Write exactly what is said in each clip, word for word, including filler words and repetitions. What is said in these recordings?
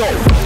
go. Go!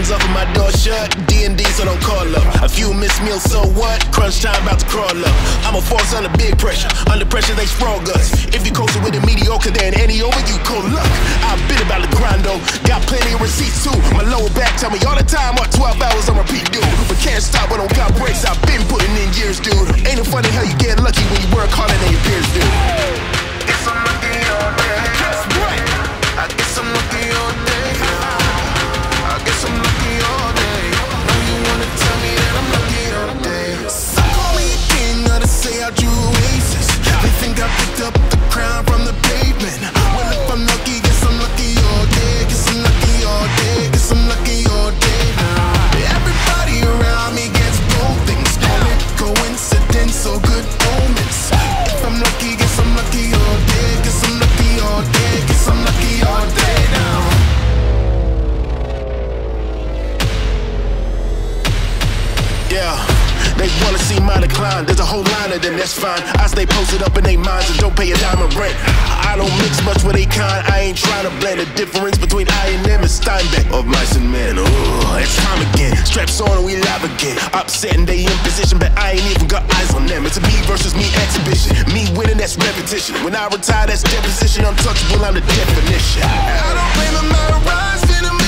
comes over my door shut. D and D, so don't call up. A few missed meals, so what? Crunch time, about to crawl up. I'm a force under big pressure. Under pressure, they sprawl guts. If you coastin' with a mediocre, then any over you cold luck. I've been about the grind though. Got plenty of receipts too. My lower back tell me all the time what twelve hours on repeat, dude. But can't stop when I don't got breaks. I've been putting in years, dude. Ain't it funny how you get lucky when you work harder than your peers do? Guess I'm lucky all day. Guess what? I guess I'm lucky all day. I guess I'm lucky all day. No, you wanna tell me that I'm lucky all day. Some call me a king, others say I drew aces. They think I picked up the crown from the pavement. Well, if I'm lucky, guess I'm lucky all day. Guess I'm lucky all day. Guess I'm lucky all day. Everybody around me gets gold things. Call it coincidence or good omens. If I'm lucky, guess I'm lucky all day. Guess I'm lucky all day. Guess I'm lucky all day now. Yeah. They wanna see my decline, there's a whole line of them, that's fine. I stay posted up in they minds and don't pay a dime of rent. I don't mix much with they kind, I ain't trying to blend. The difference between I and them is Steinbeck. Of Mice and Men, oh, it's time again. Straps on and we live again. Upsetting they in position, but I ain't even got eyes on them. It's a me versus me exhibition. Me winning, that's repetition. When I retire, that's deposition. Untouchable, I'm the definition. I don't blame them, I rise to them.